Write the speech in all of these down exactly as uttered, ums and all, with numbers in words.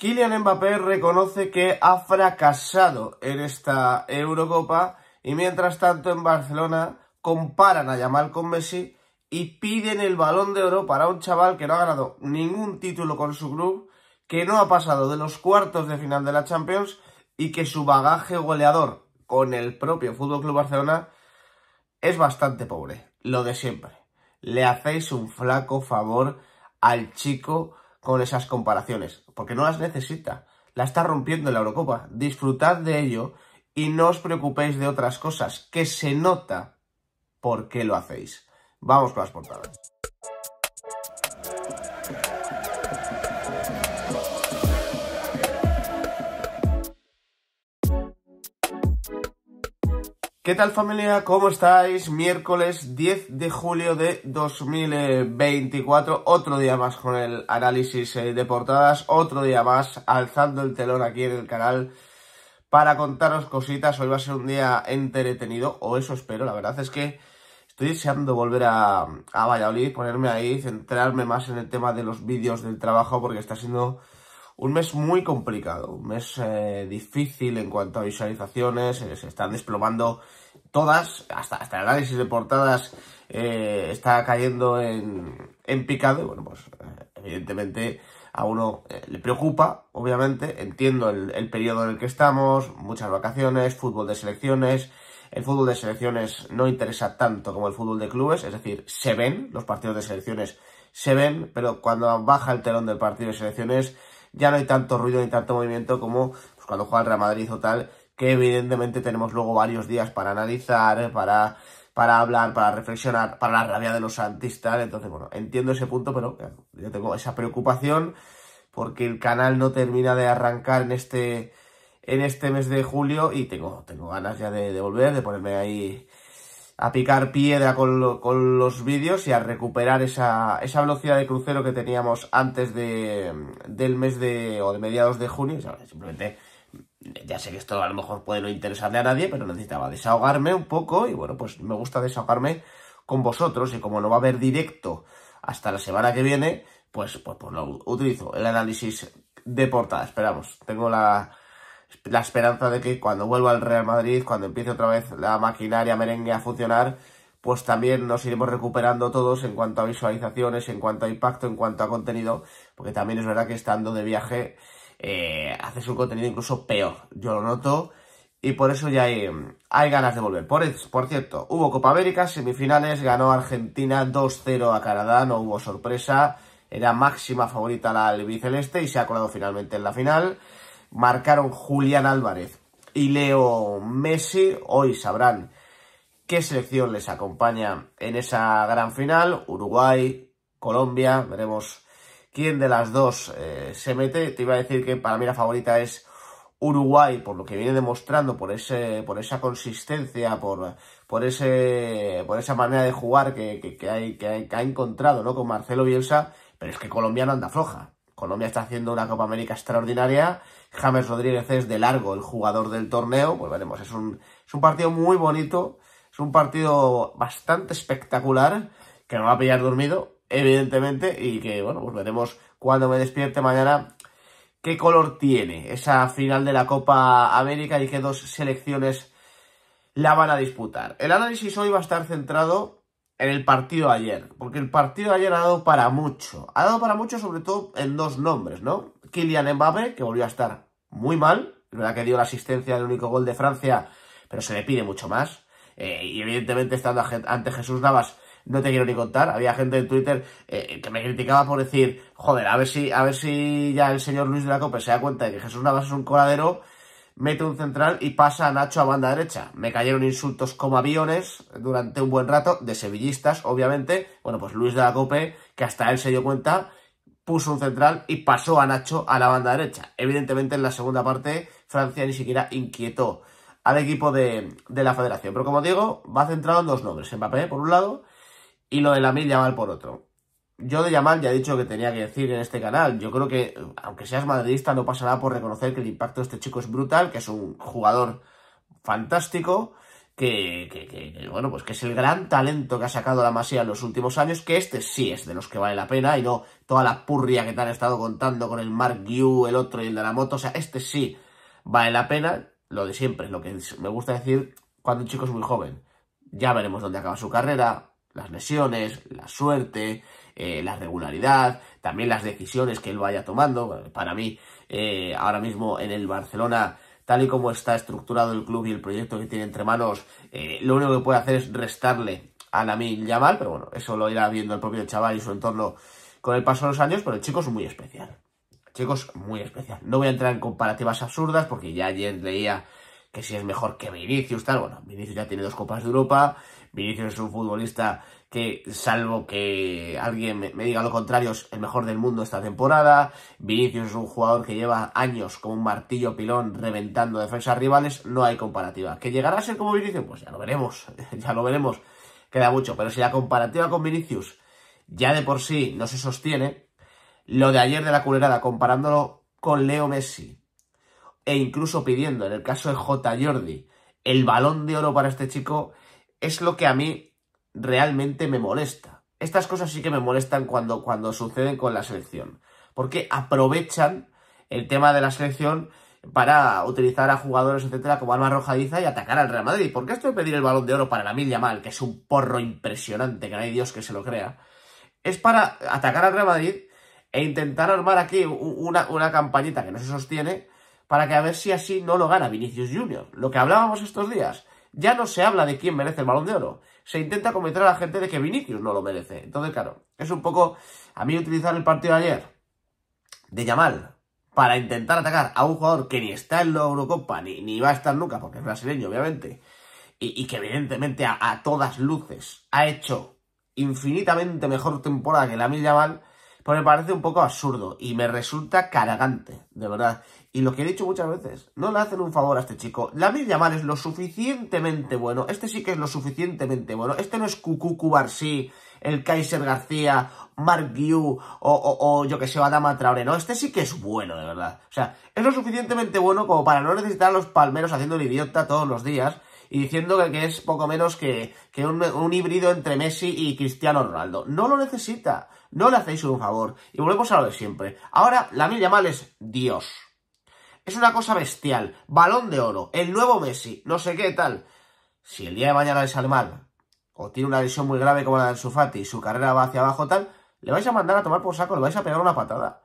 Kylian Mbappé reconoce que ha fracasado en esta Eurocopa y mientras tanto en Barcelona comparan a Yamal con Messi y piden el Balón de Oro para un chaval que no ha ganado ningún título con su club, que no ha pasado de los cuartos de final de la Champions y que su bagaje goleador con el propio F C Barcelona es bastante pobre, lo de siempre. Le hacéis un flaco favor al chico con esas comparaciones, porque no las necesita, la está rompiendo en la Eurocopa, disfrutad de ello y no os preocupéis de otras cosas, que se nota por qué lo hacéis. Vamos con las portadas. ¿Qué tal familia? ¿Cómo estáis? Miércoles diez de julio de dos mil veinticuatro, otro día más con el análisis de portadas, otro día más alzando el telón aquí en el canal para contaros cositas. Hoy va a ser un día entretenido, o eso espero. La verdad es que estoy deseando volver a, a Valladolid, ponerme ahí, centrarme más en el tema de los vídeos del trabajo, porque está siendo un mes muy complicado, un mes eh, difícil en cuanto a visualizaciones, eh, se están desplomando todas, hasta, hasta el análisis de portadas eh, está cayendo en, en picado, y bueno, pues eh, evidentemente a uno eh, le preocupa, obviamente, entiendo el, el periodo en el que estamos, muchas vacaciones, fútbol de selecciones, el fútbol de selecciones no interesa tanto como el fútbol de clubes, es decir, se ven, los partidos de selecciones se ven, pero cuando baja el telón del partido de selecciones ya no hay tanto ruido ni tanto movimiento como pues, cuando juega el Real Madrid o tal, que evidentemente tenemos luego varios días para analizar, para, para hablar, para reflexionar, para la rabia de los santistas. Entonces, bueno, entiendo ese punto, pero claro, yo tengo esa preocupación porque el canal no termina de arrancar en este, en este mes de julio y tengo, tengo ganas ya de, de volver, de ponerme ahí a picar piedra con, lo, con los vídeos y a recuperar esa, esa velocidad de crucero que teníamos antes de, del mes de o de mediados de junio. ¿Sabes? Simplemente, ya sé que esto a lo mejor puede no interesarle a nadie, pero necesitaba desahogarme un poco y bueno, pues me gusta desahogarme con vosotros y como no va a haber directo hasta la semana que viene, pues, pues, pues lo utilizo, el análisis de portada. Esperamos, tengo la... la esperanza de que cuando vuelva al Real Madrid, cuando empiece otra vez la maquinaria merengue a funcionar, pues también nos iremos recuperando todos en cuanto a visualizaciones, en cuanto a impacto, en cuanto a contenido, porque también es verdad que estando de viaje eh, haces un contenido incluso peor, yo lo noto, y por eso ya hay, hay ganas de volver. Por, por cierto, hubo Copa América, semifinales, ganó Argentina dos cero a Canadá, no hubo sorpresa, era máxima favorita la albiceleste y se ha colado finalmente en la final. Marcaron Julián Álvarez y Leo Messi. Hoy sabrán qué selección les acompaña en esa gran final. Uruguay, Colombia. Veremos quién de las dos eh, se mete. Te iba a decir que para mí la favorita es Uruguay, por lo que viene demostrando, por ese, por esa consistencia, por, por, ese, por esa manera de jugar que, que, que, hay, que, hay, que ha encontrado, ¿no?, con Marcelo Bielsa. Pero es que Colombia no anda floja. Colombia está haciendo una Copa América extraordinaria. James Rodríguez es de largo el jugador del torneo. Pues veremos, es un, es un partido muy bonito, es un partido bastante espectacular, que me va a pillar dormido, evidentemente, y que, bueno, pues veremos cuando me despierte mañana qué color tiene esa final de la Copa América y qué dos selecciones la van a disputar. El análisis hoy va a estar centrado en el partido de ayer, porque el partido de ayer ha dado para mucho, ha dado para mucho sobre todo en dos nombres, ¿no? Kylian Mbappé, que volvió a estar muy mal, es verdad que dio la asistencia del único gol de Francia, pero se le pide mucho más, eh, y evidentemente estando ante Jesús Navas, no te quiero ni contar, había gente en Twitter eh, que me criticaba por decir, joder, a ver si, a ver si ya el señor Luis de la Fuente se da cuenta de que Jesús Navas es un coladero, mete un central y pasa a Nacho a banda derecha. Me cayeron insultos como aviones durante un buen rato, de sevillistas, obviamente. Bueno, pues Luis de la Fuente, que hasta él se dio cuenta, puso un central y pasó a Nacho a la banda derecha. Evidentemente, en la segunda parte, Francia ni siquiera inquietó al equipo de, de la federación. Pero como digo, va centrado en dos nombres. Mbappé, por un lado, y lo de Lamine Yamal, por otro. Yo de Yamal ya he dicho que tenía que decir en este canal. Yo creo que, aunque seas madridista, no pasa nada por reconocer que el impacto de este chico es brutal, que es un jugador fantástico, que, que, que, bueno, pues que es el gran talento que ha sacado la Masía en los últimos años, que este sí es de los que vale la pena, y no toda la purria que te han estado contando con el Marc Guiu, el otro y el de la moto. O sea, este sí vale la pena, lo de siempre, es lo que me gusta decir cuando un chico es muy joven. Ya veremos dónde acaba su carrera, las lesiones, la suerte, eh, la regularidad, también las decisiones que él vaya tomando. Para mí, eh, ahora mismo en el Barcelona, tal y como está estructurado el club y el proyecto que tiene entre manos, eh, lo único que puede hacer es restarle a Lamine Yamal, pero bueno, eso lo irá viendo el propio chaval y su entorno con el paso de los años, pero el chico es muy especial. Chicos, muy especial. No voy a entrar en comparativas absurdas porque ya ayer leía que si es mejor que Vinicius, tal. Bueno, Vinicius ya tiene dos Copas de Europa. Vinicius es un futbolista que, salvo que alguien me, me diga lo contrario, es el mejor del mundo esta temporada. Vinicius es un jugador que lleva años como un martillo pilón reventando defensas rivales. No hay comparativa. ¿Que llegará a ser como Vinicius? Pues ya lo veremos. Ya lo veremos. Queda mucho. Pero si la comparativa con Vinicius ya de por sí no se sostiene, lo de ayer de la culerada, comparándolo con Leo Messi, e incluso pidiendo, en el caso de J. Jordi, el Balón de Oro para este chico, es lo que a mí realmente me molesta. Estas cosas sí que me molestan cuando, cuando suceden con la selección, porque aprovechan el tema de la selección para utilizar a jugadores, etcétera, como arma arrojadiza y atacar al Real Madrid. ¿Por qué esto de pedir el Balón de Oro para Lamine Yamal, que es un porro impresionante, que no hay Dios que se lo crea? Es para atacar al Real Madrid e intentar armar aquí una, una campañita que no se sostiene, para que a ver si así no lo gana Vinicius Junior. Lo que hablábamos estos días, ya no se habla de quién merece el Balón de Oro, se intenta convencer a la gente de que Vinicius no lo merece. Entonces, claro, es un poco, a mí utilizar el partido de ayer de Yamal para intentar atacar a un jugador que ni está en la Eurocopa, ni, ni va a estar nunca, porque es brasileño, obviamente, y, y que evidentemente a, a todas luces ha hecho infinitamente mejor temporada que Lamine Yamal, pues me parece un poco absurdo y me resulta cargante, de verdad. Y lo que he dicho muchas veces, no le hacen un favor a este chico. Lamine Yamal es lo suficientemente bueno, este sí que es lo suficientemente bueno. Este no es Cucú Cubarsí, el Kaiser García, Marc Guiu o, o, o yo que sé, Adama Traore. No, este sí que es bueno, de verdad. O sea, es lo suficientemente bueno como para no necesitar a los palmeros haciendo el idiota todos los días y diciendo que, que es poco menos que, que un, un híbrido entre Messi y Cristiano Ronaldo. No lo necesita, no le hacéis un favor. Y volvemos a lo de siempre. Ahora, Lamine Yamal es Dios. Es una cosa bestial. Balón de Oro, el nuevo Messi, no sé qué tal. Si el día de mañana le sale mal, o tiene una lesión muy grave como la de Ansu Fati y su carrera va hacia abajo tal, le vais a mandar a tomar por saco, le vais a pegar una patada.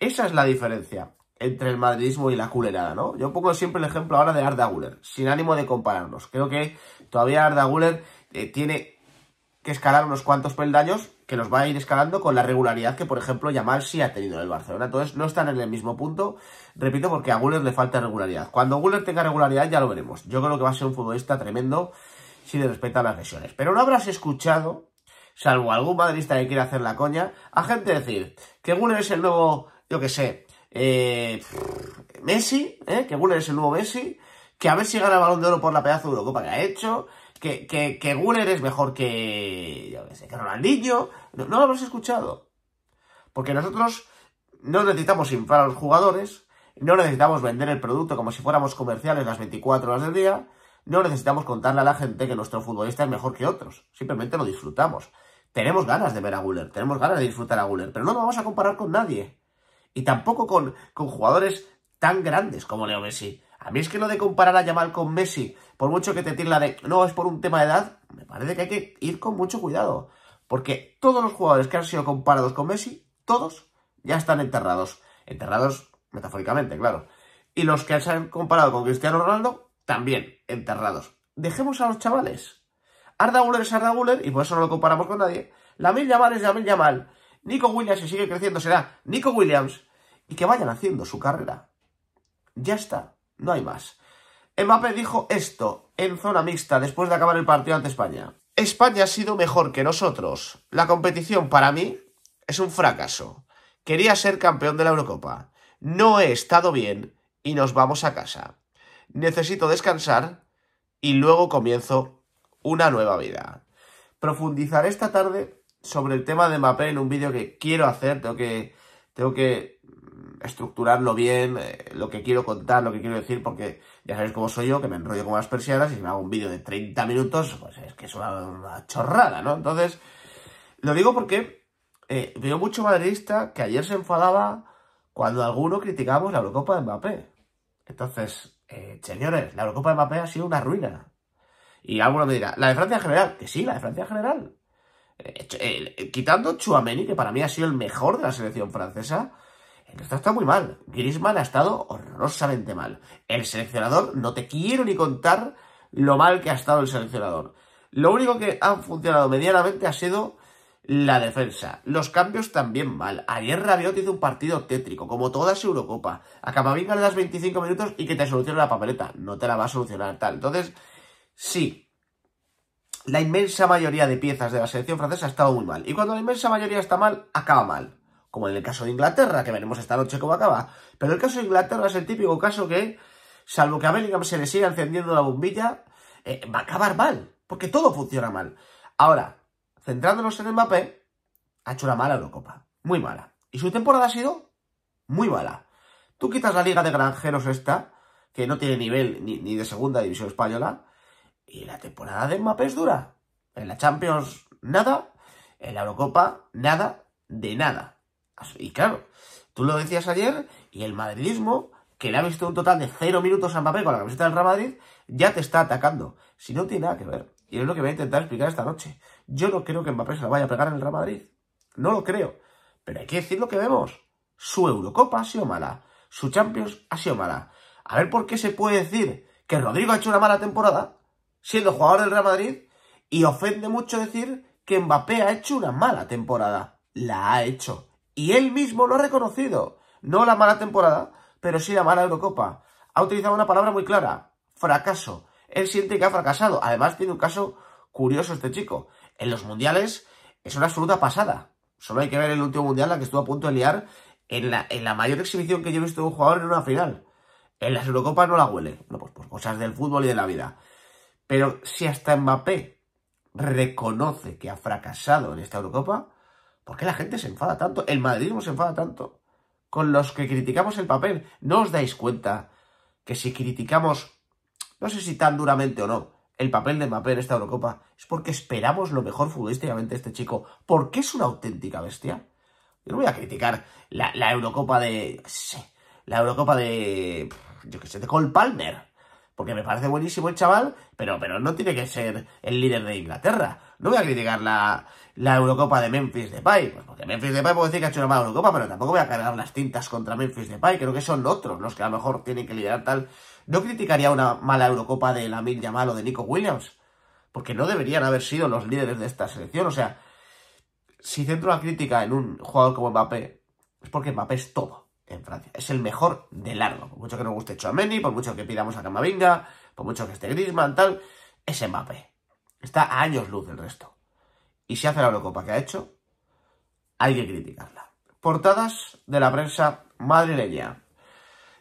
Esa es la diferencia entre el madridismo y la culerada, ¿no? Yo pongo siempre el ejemplo ahora de Arda Güler, sin ánimo de compararnos. Creo que todavía Arda Güler eh, tiene que escalar unos cuantos peldaños, que los va a ir escalando con la regularidad que, por ejemplo, Yamal sí ha tenido en el Barcelona. Entonces, no están en el mismo punto, repito, porque a Güler le falta regularidad. Cuando Güler tenga regularidad ya lo veremos. Yo creo que va a ser un futbolista tremendo si le respetan las lesiones. Pero no habrás escuchado, salvo algún madridista que quiera hacer la coña, a gente decir que Güler es el nuevo, yo qué sé, Eh, Messi, eh, que Güler es el nuevo Messi, que a ver si gana el Balón de Oro por la pedazo de Eurocopa que ha hecho, que, que, que Güler es mejor que, yo qué sé, que Ronaldinho. No, no lo habéis escuchado, porque nosotros no necesitamos inflar a los jugadores, no necesitamos vender el producto como si fuéramos comerciales las veinticuatro horas del día, no necesitamos contarle a la gente que nuestro futbolista es mejor que otros, simplemente lo disfrutamos. Tenemos ganas de ver a Güler, tenemos ganas de disfrutar a Güler, pero no lo vamos a comparar con nadie. Y tampoco con, con jugadores tan grandes como Leo Messi. A mí es que lo de comparar a Yamal con Messi, por mucho que te tire la de no es por un tema de edad, me parece que hay que ir con mucho cuidado. Porque todos los jugadores que han sido comparados con Messi, todos ya están enterrados. Enterrados metafóricamente, claro. Y los que se han comparado con Cristiano Ronaldo, también enterrados. Dejemos a los chavales. Arda Güler es Arda Güler y por eso no lo comparamos con nadie. Lamine Yamal es Lamine Yamal. Nico Williams, si sigue creciendo, será Nico Williams. Y que vayan haciendo su carrera. Ya está, no hay más. Mbappé dijo esto en zona mixta después de acabar el partido ante España. España ha sido mejor que nosotros. La competición para mí es un fracaso. Quería ser campeón de la Eurocopa. No he estado bien y nos vamos a casa. Necesito descansar y luego comienzo una nueva vida. Profundizaré esta tarde sobre el tema de Mbappé en un vídeo que quiero hacer, tengo que, tengo que estructurarlo bien, eh, lo que quiero contar, lo que quiero decir, porque ya sabéis cómo soy yo, que me enrollo como las persianas, y si me hago un vídeo de treinta minutos, pues es que es una, una chorrada, ¿no? Entonces, lo digo porque eh, veo mucho madridista que ayer se enfadaba cuando alguno criticamos la Eurocopa de Mbappé. Entonces, eh, señores, la Eurocopa de Mbappé ha sido una ruina. Y alguno me dirá, la de Francia en general, que sí, la de Francia en general. Eh, eh, quitando Tchouaméni, que para mí ha sido el mejor de la selección francesa, el resto está muy mal. Griezmann ha estado horrorosamente mal. El seleccionador, no te quiero ni contar lo mal que ha estado el seleccionador. Lo único que han funcionado medianamente ha sido la defensa. Los cambios también mal. Ayer Rabiot hizo un partido tétrico, como toda su Eurocopa. A Camavinga le das veinticinco minutos y que te solucione la papeleta. No te la va a solucionar tal. Entonces, sí, la inmensa mayoría de piezas de la selección francesa ha estado muy mal. Y cuando la inmensa mayoría está mal, acaba mal. Como en el caso de Inglaterra, que veremos esta noche cómo acaba. Pero el caso de Inglaterra es el típico caso que, salvo que a Bellingham se le siga encendiendo la bombilla, eh, va a acabar mal. Porque todo funciona mal. Ahora, centrándonos en Mbappé, ha hecho una mala Eurocopa. Muy mala. Y su temporada ha sido muy mala. Tú quitas la liga de granjeros esta, que no tiene nivel ni, ni de segunda división española, y la temporada de Mbappé es dura. En la Champions, nada. En la Eurocopa, nada de nada. Y claro, tú lo decías ayer, y el madridismo, que le ha visto un total de cero minutos a Mbappé con la camiseta del Real Madrid, ya te está atacando. Si no tiene nada que ver. Y es lo que voy a intentar explicar esta noche. Yo no creo que Mbappé se la vaya a pegar en el Real Madrid. No lo creo. Pero hay que decir lo que vemos. Su Eurocopa ha sido mala. Su Champions ha sido mala. A ver por qué se puede decir que Rodrigo ha hecho una mala temporada, siendo jugador del Real Madrid, y ofende mucho decir que Mbappé ha hecho una mala temporada. La ha hecho. Y él mismo lo ha reconocido. No la mala temporada, pero sí la mala Eurocopa. Ha utilizado una palabra muy clara. Fracaso. Él siente que ha fracasado. Además, tiene un caso curioso este chico. En los mundiales es una absoluta pasada. Solo hay que ver el último mundial, la que estuvo a punto de liar en la, en la mayor exhibición que yo he visto de un jugador en una final. En las Eurocopas no la huele. Bueno, pues por cosas del fútbol y de la vida. Pero si hasta Mbappé reconoce que ha fracasado en esta Eurocopa, ¿por qué la gente se enfada tanto? El madridismo se enfada tanto. Con los que criticamos el papel. ¿No os dais cuenta que si criticamos, no sé si tan duramente o no, el papel de Mbappé en esta Eurocopa, es porque esperamos lo mejor futbolísticamente de este chico, porque es una auténtica bestia? Yo no voy a criticar la, la Eurocopa de... Sí, la Eurocopa de... yo qué sé, de Cole Palmer, porque me parece buenísimo el chaval, pero, pero no tiene que ser el líder de Inglaterra. No voy a criticar la, la Eurocopa de Memphis Depay, pues porque Memphis Depay puedo decir que ha hecho una mala Eurocopa, pero tampoco voy a cargar las tintas contra Memphis Depay, creo que son otros los que a lo mejor tienen que liderar tal. No criticaría una mala Eurocopa de Lamine Yamal o de Nico Williams, porque no deberían haber sido los líderes de esta selección. O sea, si centro la crítica en un jugador como Mbappé, es porque Mbappé es todo en Francia. Es el mejor de largo. Por mucho que nos guste Tchouaméni, por mucho que pidamos a Camavinga, por mucho que esté Griezmann, tal, es Mbappé. Está a años luz del resto. Y si hace la Eurocopa que ha hecho, hay que criticarla. Portadas de la prensa madrileña.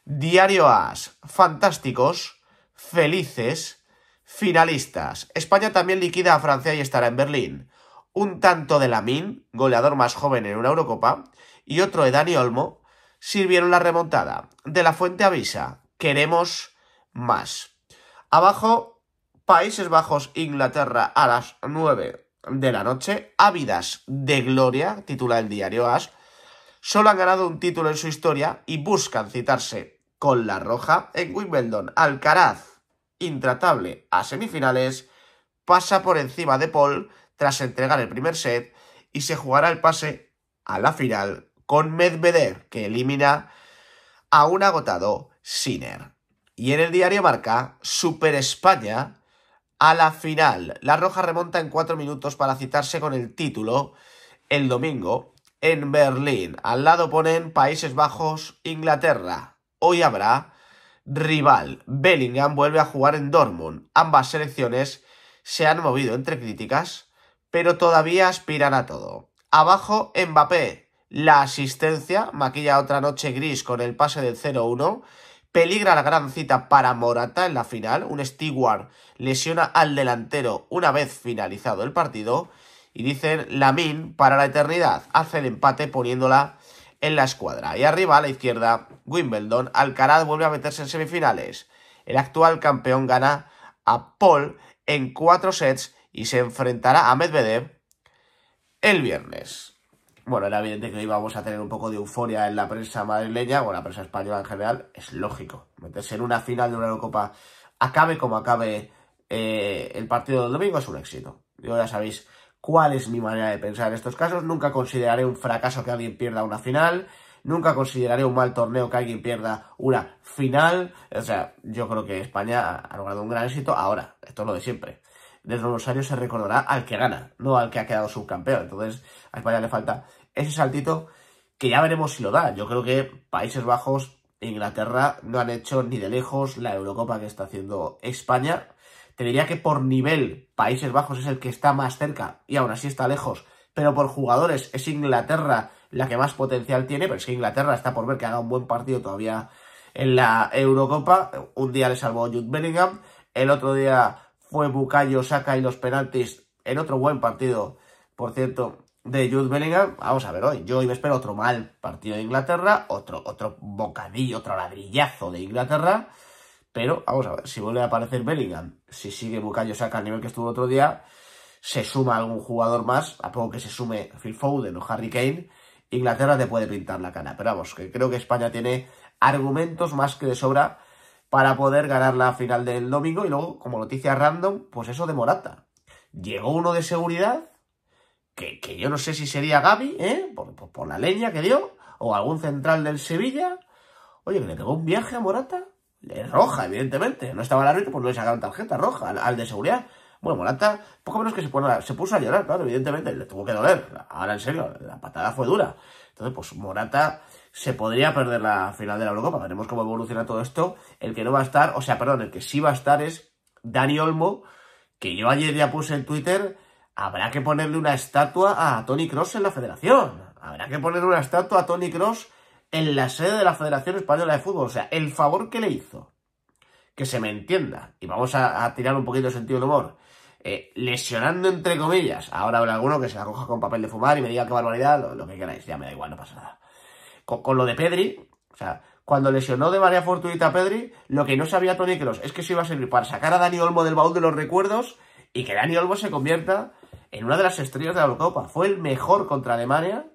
Diario As, fantásticos, felices, finalistas. España también liquida a Francia y estará en Berlín. Un tanto de Lamine, goleador más joven en una Eurocopa, y otro de Dani Olmo, sirvieron la remontada. De la Fuente avisa, queremos más. Abajo, Países Bajos, Inglaterra a las nueve de la noche, ávidas de gloria, titula el diario As. Solo han ganado un título en su historia y buscan citarse con la roja en Wimbledon. Alcaraz, intratable a semifinales, pasa por encima de Paul tras entregar el primer set y se jugará el pase a la final con Medvedev, que elimina a un agotado Sinner. Y en el diario Marca, Super España a la final. La roja remonta en cuatro minutos para citarse con el título el domingo en Berlín. Al lado ponen Países Bajos, Inglaterra. Hoy habrá rival. Bellingham vuelve a jugar en Dortmund. Ambas selecciones se han movido entre críticas, pero todavía aspiran a todo. Abajo, Mbappé. La asistencia maquilla otra noche gris con el pase del cero uno. Peligra la gran cita para Morata en la final. Un Steward lesiona al delantero una vez finalizado el partido. Y dicen, Lamine para la eternidad. Hace el empate poniéndola en la escuadra. Y arriba a la izquierda, Wimbledon, Alcaraz vuelve a meterse en semifinales. El actual campeón gana a Paul en cuatro sets y se enfrentará a Medvedev el viernes. Bueno, era evidente que hoy vamos a tener un poco de euforia en la prensa madrileña, o en la prensa española en general, es lógico. Meterse en una final de una Eurocopa, acabe como acabe eh, el partido del domingo, es un éxito. Yo ya sabéis cuál es mi manera de pensar en estos casos. Nunca consideraré un fracaso que alguien pierda una final. Nunca consideraré un mal torneo que alguien pierda una final. O sea, yo creo que España ha logrado un gran éxito. Ahora, esto es lo de siempre. Desde los años se recordará al que gana, no al que ha quedado subcampeón. Entonces, a España le falta ese saltito que ya veremos si lo da. Yo creo que Países Bajos e Inglaterra no han hecho ni de lejos la Eurocopa que está haciendo España. Te diría que por nivel Países Bajos es el que está más cerca y aún así está lejos, pero por jugadores es Inglaterra la que más potencial tiene, pero es que Inglaterra está por ver que haga un buen partido todavía en la Eurocopa. Un día le salvó Jude Bellingham, el otro día fue Bukayo Saka y los penaltis en otro buen partido, por cierto, de Jude Bellingham. Vamos a ver hoy, yo hoy me espero otro mal partido de Inglaterra, otro, otro bocadillo, otro ladrillazo de Inglaterra. Pero vamos a ver, si vuelve a aparecer Bellingham, si sigue Bukayo Saka al nivel que estuvo el otro día, se suma algún jugador más, a poco que se sume Phil Foden o Harry Kane, Inglaterra te puede pintar la cara. Pero vamos, que creo que España tiene argumentos más que de sobra para poder ganar la final del domingo. Y luego, como noticia random, pues eso de Morata. Llegó uno de seguridad, que, que yo no sé si sería Gavi, ¿eh? Por, por, por la leña que dio, o algún central del Sevilla. Oye, que le pegó un viaje a Morata. Roja, evidentemente. No estaba el árbitro, pues no le sacaron tarjeta roja al, al de seguridad. Bueno, Morata, poco menos que se, pone, se puso a llorar, claro, evidentemente. Le tuvo que doler. Ahora, en serio, la patada fue dura. Entonces, pues Morata se podría perder la final de la Eurocopa. Veremos cómo evoluciona todo esto. El que no va a estar, o sea, perdón, el que sí va a estar es Dani Olmo, que yo ayer ya puse en Twitter, habrá que ponerle una estatua a Toni Kroos en la federación. Habrá que ponerle una estatua a Toni Kroos en la sede de la Federación Española de Fútbol. O sea, el favor que le hizo. Que se me entienda. Y vamos a, a tirar un poquito de sentido del humor. Eh, lesionando, entre comillas. Ahora habrá alguno que se la coja con papel de fumar y me diga qué barbaridad, lo, lo que queráis. Ya me da igual, no pasa nada. Con, con lo de Pedri, o sea, cuando lesionó de manera fortuita a Pedri, lo que no sabía Toni Kroos es que eso iba a servir para sacar a Dani Olmo del baúl de los recuerdos y que Dani Olmo se convierta en una de las estrellas de la Eurocopa. Fue el mejor contra Alemania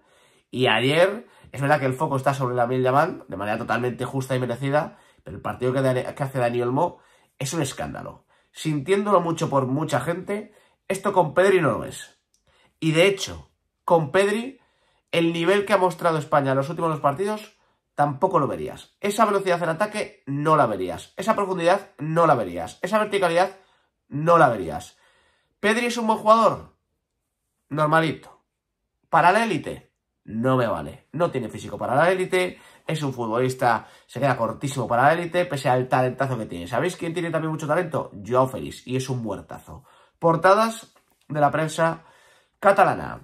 y ayer... Es verdad que el foco está sobre Lamine Yamal, de manera totalmente justa y merecida, pero el partido que, de, que hace Dani Olmo es un escándalo. Sintiéndolo mucho por mucha gente, esto con Pedri no lo es. Y de hecho, con Pedri, el nivel que ha mostrado España en los últimos dos partidos, tampoco lo verías. Esa velocidad en ataque no la verías. Esa profundidad no la verías. Esa verticalidad no la verías. ¿Pedri es un buen jugador? Normalito. ¿Para la élite? No me vale, no tiene físico para la élite, es un futbolista, se queda cortísimo para la élite, pese al talentazo que tiene. ¿Sabéis quién tiene también mucho talento? Joao Félix, y es un muertazo. Portadas de la prensa catalana.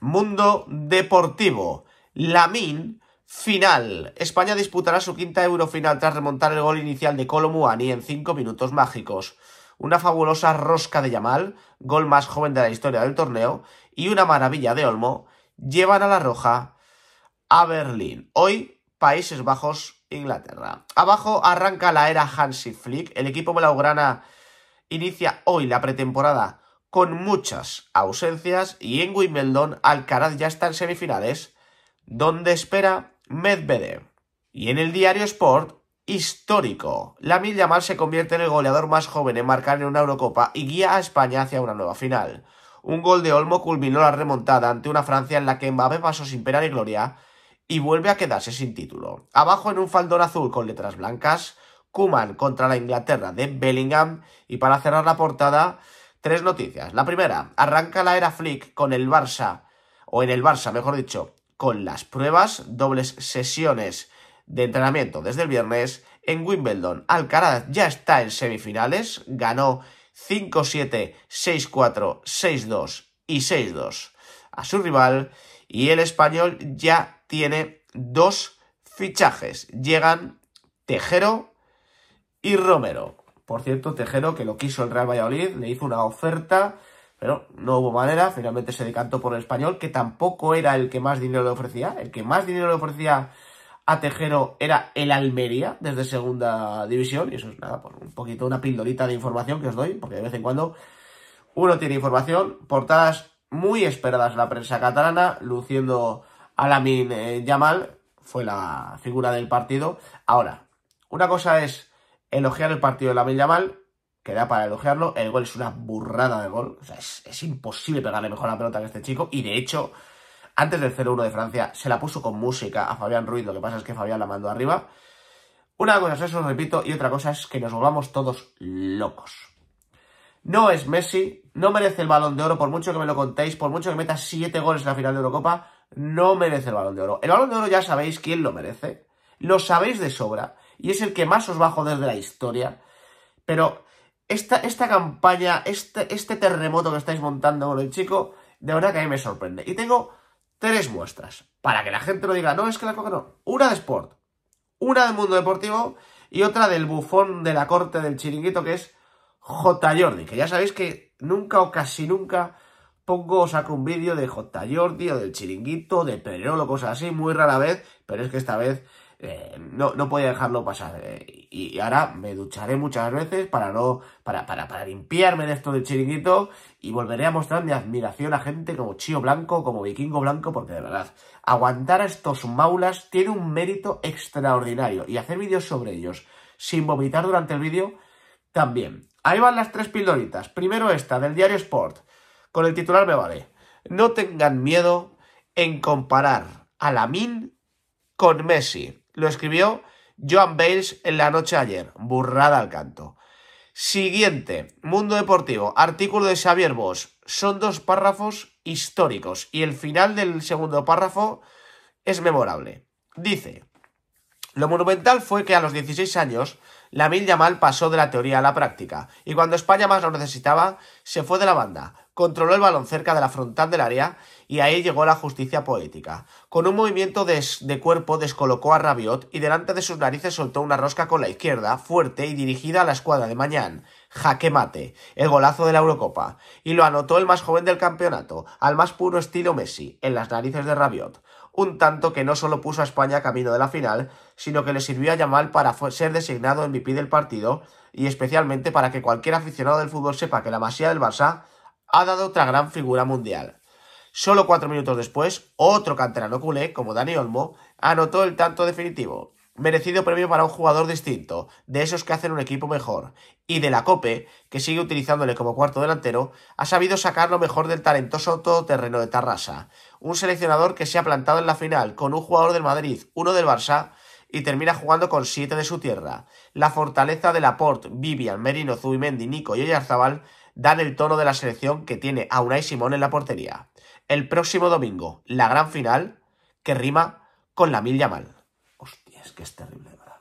Mundo Deportivo. Lamine, final. España disputará su quinta Eurofinal tras remontar el gol inicial de Kolo Muani en cinco minutos mágicos. Una fabulosa rosca de Yamal, gol más joven de la historia del torneo, y una maravilla de Olmo, llevan a la roja a Berlín. Hoy, Países Bajos, Inglaterra. Abajo arranca la era Hansi Flick. El equipo blaugrana inicia hoy la pretemporada con muchas ausencias y en Wimbledon Alcaraz ya está en semifinales, donde espera Medvedev. Y en el diario Sport, histórico. Lamine Yamal se convierte en el goleador más joven en marcar en una Eurocopa y guía a España hacia una nueva final. Un gol de Olmo culminó la remontada ante una Francia en la que Mbappé pasó sin pena ni gloria y vuelve a quedarse sin título. Abajo en un faldón azul con letras blancas, Koeman contra la Inglaterra de Bellingham y para cerrar la portada, tres noticias. La primera, arranca la era Flick con el Barça, o en el Barça mejor dicho, con las pruebas, dobles sesiones de entrenamiento desde el viernes. En Wimbledon, Alcaraz ya está en semifinales, ganó cinco siete, seis cuatro, seis dos y seis dos a su rival y el español ya tiene dos fichajes. Llegan Tejero y Romero. Por cierto, Tejero, que lo quiso el Real Valladolid, le hizo una oferta Pero no hubo manera, finalmente se decantó por el Español, que tampoco era el que más dinero le ofrecía. El que más dinero le ofrecía a Tejero era el Almería, desde segunda división. Y eso es nada, pues un poquito una pildorita de información que os doy, porque de vez en cuando uno tiene información. Portadas muy esperadas en la prensa catalana, luciendo a Lamine Yamal, fue la figura del partido. Ahora, una cosa es elogiar el partido de Lamine Yamal, que da para elogiarlo. El gol es una burrada de gol. O sea, es, es imposible pegarle mejor la pelota que este chico. Y de hecho, antes del cero uno de Francia, se la puso con música a Fabián Ruiz. Lo que pasa es que Fabián la mandó arriba. Una cosa es eso, os repito, y otra cosa es que nos volvamos todos locos. No es Messi, no merece el Balón de Oro, por mucho que me lo contéis, por mucho que meta siete goles en la final de Eurocopa, no merece el Balón de Oro. El Balón de Oro ya sabéis quién lo merece, lo sabéis de sobra, y es el que más os va a joder de la historia, pero Esta, esta campaña, este, este terremoto que estáis montando con el chico, de verdad que a mí me sorprende. Y tengo tres muestras, para que la gente no diga, no, es que la coca no. Una de Sport, una del Mundo Deportivo y otra del bufón de la corte del chiringuito, que es J. Jordi. Que ya sabéis que nunca o casi nunca pongo o saco un vídeo de J. Jordi o del chiringuito, de Perol o cosas así, muy rara vez, pero es que esta vez Eh, no, no podía dejarlo pasar, eh, y, y ahora me ducharé muchas veces para no para, para, para limpiarme de esto del chiringuito, y volveré a mostrar mi admiración a gente como Chío Blanco, como Vikingo Blanco, porque de verdad, aguantar a estos maulas tiene un mérito extraordinario, y hacer vídeos sobre ellos sin vomitar durante el vídeo también. Ahí van las tres pildoritas. Primero esta, del diario Sport, con el titular me vale: no tengan miedo en comparar a Lamine con Messi. Lo escribió Joan Bales en la noche ayer. Burrada al canto. Siguiente, Mundo Deportivo. Artículo de Xavier Bosch. Son dos párrafos históricos. Y el final del segundo párrafo es memorable. Dice: lo monumental fue que a los dieciséis años, Lamine Yamal pasó de la teoría a la práctica. Y cuando España más lo necesitaba, se fue de la banda. Controló el balón cerca de la frontal del área y ahí llegó la justicia poética. Con un movimiento de, de cuerpo descolocó a Rabiot y delante de sus narices soltó una rosca con la izquierda, fuerte y dirigida a la escuadra de Mañán. Jaque mate, el golazo de la Eurocopa. Y lo anotó el más joven del campeonato, al más puro estilo Messi, en las narices de Rabiot. Un tanto que no solo puso a España camino de la final, sino que le sirvió a Yamal para ser designado M V P del partido y especialmente para que cualquier aficionado del fútbol sepa que la Masía del Barça ha dado otra gran figura mundial. Solo cuatro minutos después, otro canterano culé, como Dani Olmo, anotó el tanto definitivo. Merecido premio para un jugador distinto, de esos que hacen un equipo mejor. Y de la COPE, que sigue utilizándole como cuarto delantero, ha sabido sacar lo mejor del talentoso todoterreno de Tarrasa. Un seleccionador que se ha plantado en la final con un jugador del Madrid, uno del Barça, y termina jugando con siete de su tierra. La fortaleza de Laporte, Vivian, Merino, Zubimendi, Nico y Oyarzabal dan el tono de la selección que tiene a Unai Simón en la portería. El próximo domingo, la gran final, que rima con Lamine Yamal. Hostia, es que es terrible, ¿verdad?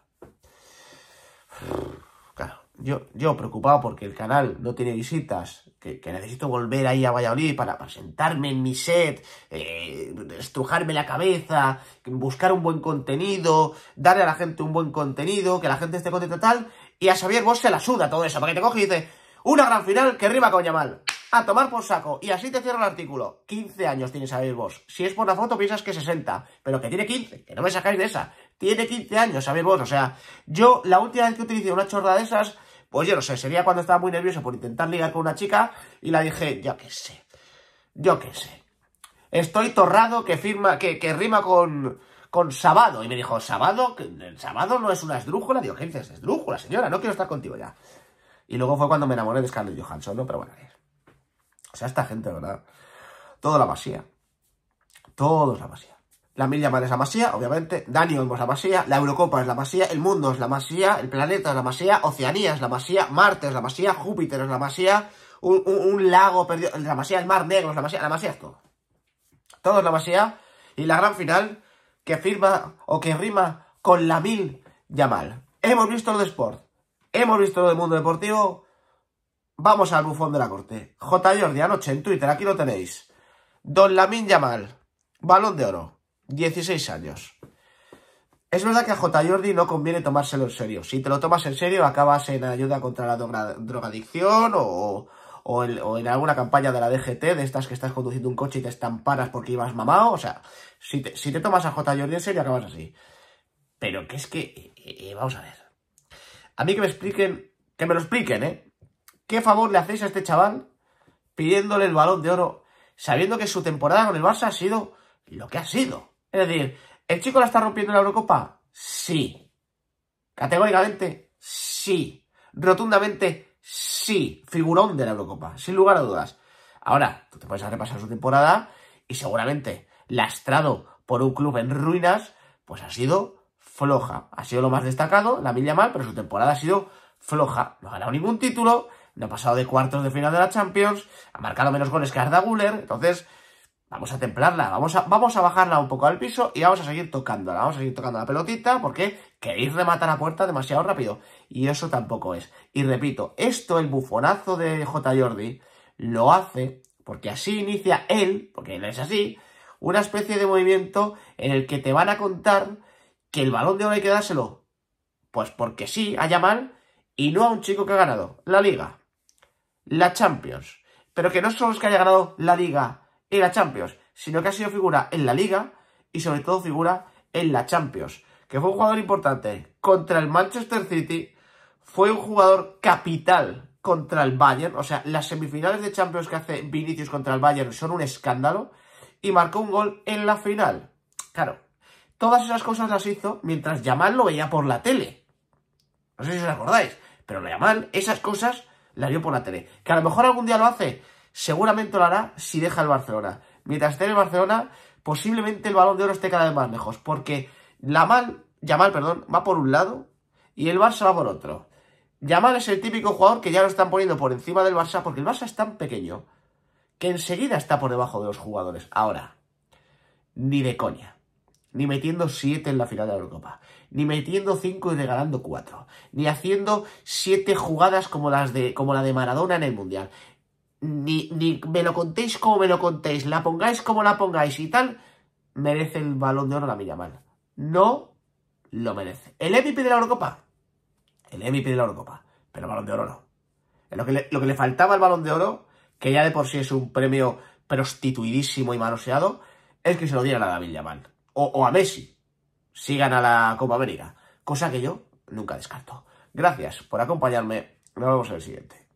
Claro, yo, yo preocupado porque el canal no tiene visitas, que, que necesito volver ahí a Valladolid para, para sentarme en mi set, eh, estrujarme la cabeza, buscar un buen contenido, darle a la gente un buen contenido, que la gente esté contenta tal, y a Xavier Bosch se la suda todo eso, porque te coge y dice: una gran final que rima con Yamal. A tomar por saco. Y así te cierro el artículo. quince años tienes Xavier Bosch. Si es por la foto piensas que sesenta. Pero que tiene quince. Que no me sacáis de esa. Tiene quince años Xavier Bosch. O sea, yo la última vez que utilicé una chorra de esas, pues yo no sé, sería cuando estaba muy nervioso por intentar ligar con una chica. Y la dije, yo qué sé. Yo qué sé. Estoy torrado que firma, que, que rima con... con Sabado. Y me dijo, ¿Sabado? ¿El Sabado no es una esdrújula? Digo, ¿qué dices? Esdrújula, señora. No quiero estar contigo ya. Y luego fue cuando me enamoré de Scarlett Johansson, ¿no? Pero bueno, o sea, esta gente, ¿verdad? Todo la Masía. Todo es la Masía. Lamine Yamal es la Masía, obviamente. Dani Olmo es la Masía. La Eurocopa es la Masía. El mundo es la Masía. El planeta es la Masía. Oceanía es la Masía. Marte es la Masía. Júpiter es la Masía. Un, un, un lago perdido. La Masía, el Mar Negro es la Masía. La Masía es todo. Todo es la Masía. Y la gran final que firma o que rima con Lamine Yamal. Hemos visto lo de Sport. Hemos visto lo del Mundo Deportivo. Vamos al bufón de la corte. J. Jordi anoche en Twitter, aquí lo tenéis. Don Lamine Yamal, Balón de Oro, dieciséis años. Es verdad que a J. Jordi no conviene tomárselo en serio. Si te lo tomas en serio, acabas en ayuda contra la drogadicción o, o, el, o en alguna campaña de la D G T, de estas que estás conduciendo un coche y te estamparas porque ibas mamado, o sea, si te, si te tomas a J. Jordi en serio acabas así. Pero que es que, eh, eh, vamos a ver, a mí que me expliquen, que me lo expliquen, ¿eh? ¿Qué favor le hacéis a este chaval pidiéndole el Balón de Oro, sabiendo que su temporada con el Barça ha sido lo que ha sido? Es decir, ¿el chico la está rompiendo en la Eurocopa? Sí. Categóricamente, sí. Rotundamente, sí. Figurón de la Eurocopa, sin lugar a dudas. Ahora, tú te puedes repasar su temporada y seguramente, lastrado por un club en ruinas, pues ha sido floja. Ha sido lo más destacado, Lamine Yamal, pero su temporada ha sido floja. No ha ganado ningún título, no ha pasado de cuartos de final de la Champions, ha marcado menos goles que Arda Güler, entonces... Vamos a templarla, vamos a, vamos a bajarla un poco al piso y vamos a seguir tocándola, vamos a seguir tocando la pelotita porque queréis rematar a puerta demasiado rápido y eso tampoco es. Y repito, esto el bufonazo de J. Jordi lo hace porque así inicia él, porque él es así, una especie de movimiento en el que te van a contar que el Balón de Oro hay que dárselo, pues porque sí, a Yamal y no a un chico que ha ganado la Liga, la Champions, pero que no solo es que haya ganado la Liga y la Champions, sino que ha sido figura en la Liga y sobre todo figura en la Champions, que fue un jugador importante contra el Manchester City, fue un jugador capital contra el Bayern, o sea, las semifinales de Champions que hace Vinicius contra el Bayern son un escándalo, y marcó un gol en la final. Claro, todas esas cosas las hizo mientras Yamal lo veía por la tele. No sé si os acordáis, pero Yamal esas cosas las vio por la tele. Que a lo mejor algún día lo hace... Seguramente lo hará si deja el Barcelona. Mientras esté en el Barcelona, posiblemente el Balón de Oro esté cada vez más lejos. Porque Yamal, Yamal perdón, va por un lado y el Barça va por otro. Yamal es el típico jugador que ya lo están poniendo por encima del Barça porque el Barça es tan pequeño que enseguida está por debajo de los jugadores. Ahora, ni de coña. Ni metiendo siete en la final de la Eurocopa. Ni metiendo cinco y regalando cuatro. Ni haciendo siete jugadas como, las de, como la de Maradona en el Mundial. Ni, ni me lo contéis como me lo contéis, la pongáis como la pongáis y tal, merece el Balón de Oro Lamine Yamal. No lo merece. ¿El M V P de la Eurocopa? El M V P de la Eurocopa, pero el Balón de Oro no. Lo que, le, lo que le faltaba al Balón de Oro, que ya de por sí es un premio prostituidísimo y manoseado, es que se lo dieran a Lamine Yamal. O, o a Messi, si gana la Copa América. Cosa que yo nunca descarto. Gracias por acompañarme. Nos vemos en el siguiente.